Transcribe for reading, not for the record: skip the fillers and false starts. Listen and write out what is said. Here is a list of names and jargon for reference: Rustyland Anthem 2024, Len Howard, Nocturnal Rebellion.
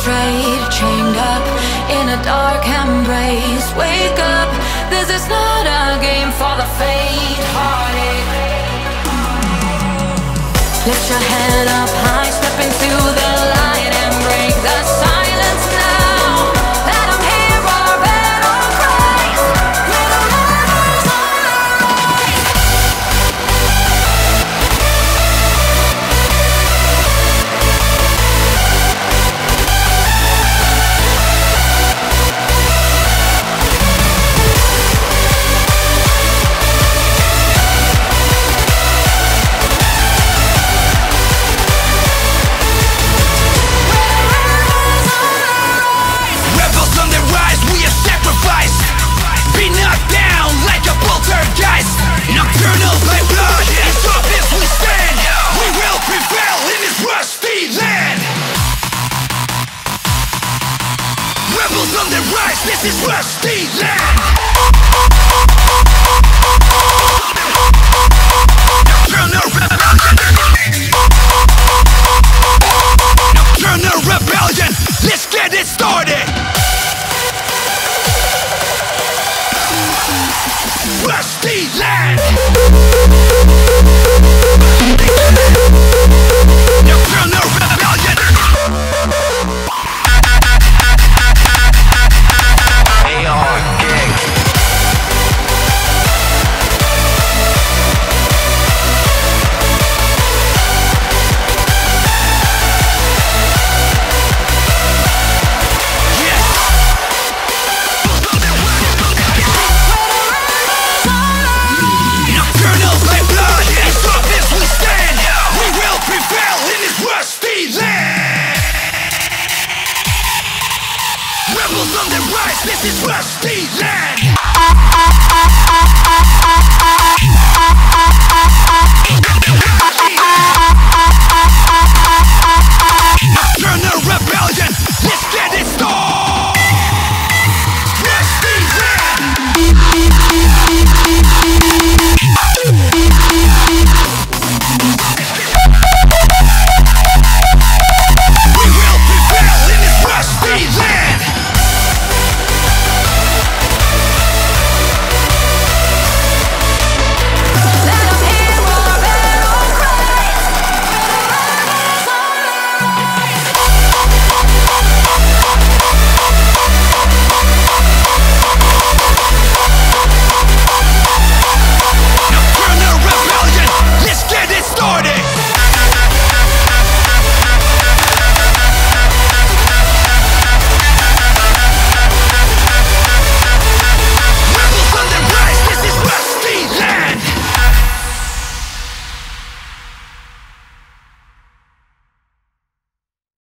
betrayed, chained up in a dark embrace. Wake up, this is not a game for the faint-hearted. Lift your head up high, step into the light and break the silence now. Let them hear our battle cries. Let them rise . This is Rustyland. Nocturnal Rebellion. Let's get it started. Rustyland. Nocturnal Rebellion. This is Rustyland.